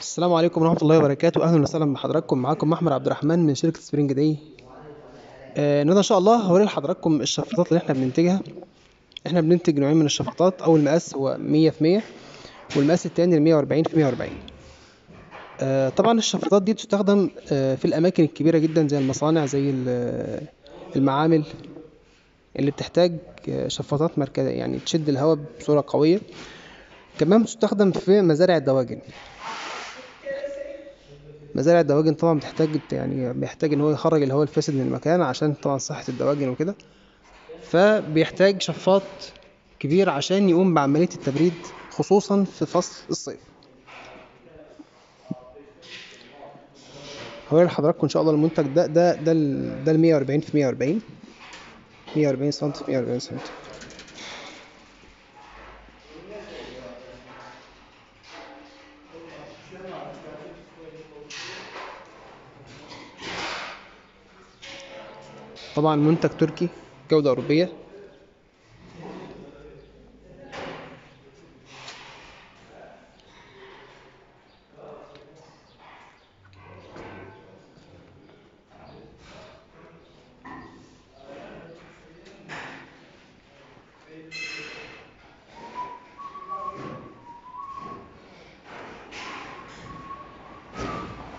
السلام عليكم ورحمة الله وبركاته، أهلا وسهلا بحضراتكم. معاكم أحمد عبد الرحمن من شركة سبرينج داي. النهارده إن شاء الله هوري لحضراتكم الشفاطات اللي إحنا بننتجها. إحنا بننتج نوعين من الشفاطات، أول مقاس هو 100 في 100، والمقاس التاني 140 في 140. طبعا الشفاطات دي بتستخدم في الأماكن الكبيرة جدا زي المصانع، زي المعامل اللي بتحتاج شفاطات مركزية يعني تشد الهواء بصورة قوية. كمان بتستخدم في مزارع الدواجن. مزارع الدواجن طبعا بيحتاج ان هو يخرج الهواء الفاسد من المكان عشان طبعا صحة الدواجن وكده، فبيحتاج شفاط كبير عشان يقوم بعملية التبريد خصوصا في فصل الصيف. هوري لحضراتكم ان شاء الله المنتج ده 140 في 140، 140 سم في 140 سم. طبعا منتج تركي جودة أوروبية.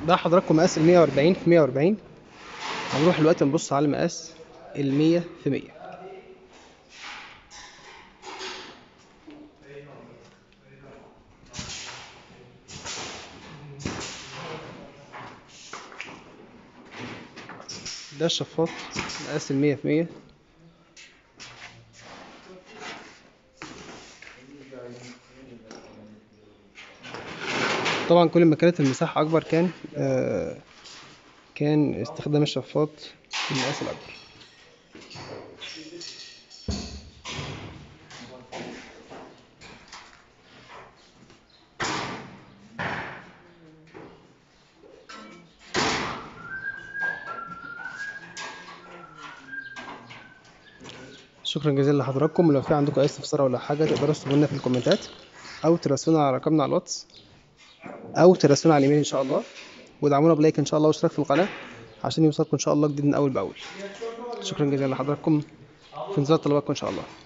ده حضراتكم مقاس 140 في 140. هنروح دلوقتي نبص على مقاس 100 في 100. ده الشفاط مقاس 100 في 100. طبعا كل ما كانت المساحة أكبر كان استخدام الشفاط في المقاس الأكبر. شكرا جزيلا لحضراتكم. لو في عندكم اي استفسار ولا حاجه تقدروا تكتبوا لنا في الكومنتات، او تراسلونا على رقمنا على الواتس، او تراسلونا على الايميل ان شاء الله، وادعمونا بلايك ان شاء الله واشتراك في القناه عشان يوصلكم ان شاء الله جديد من اول باول. شكرا جزيلا لحضراتكم، في انتظار طلباتكم ان شاء الله.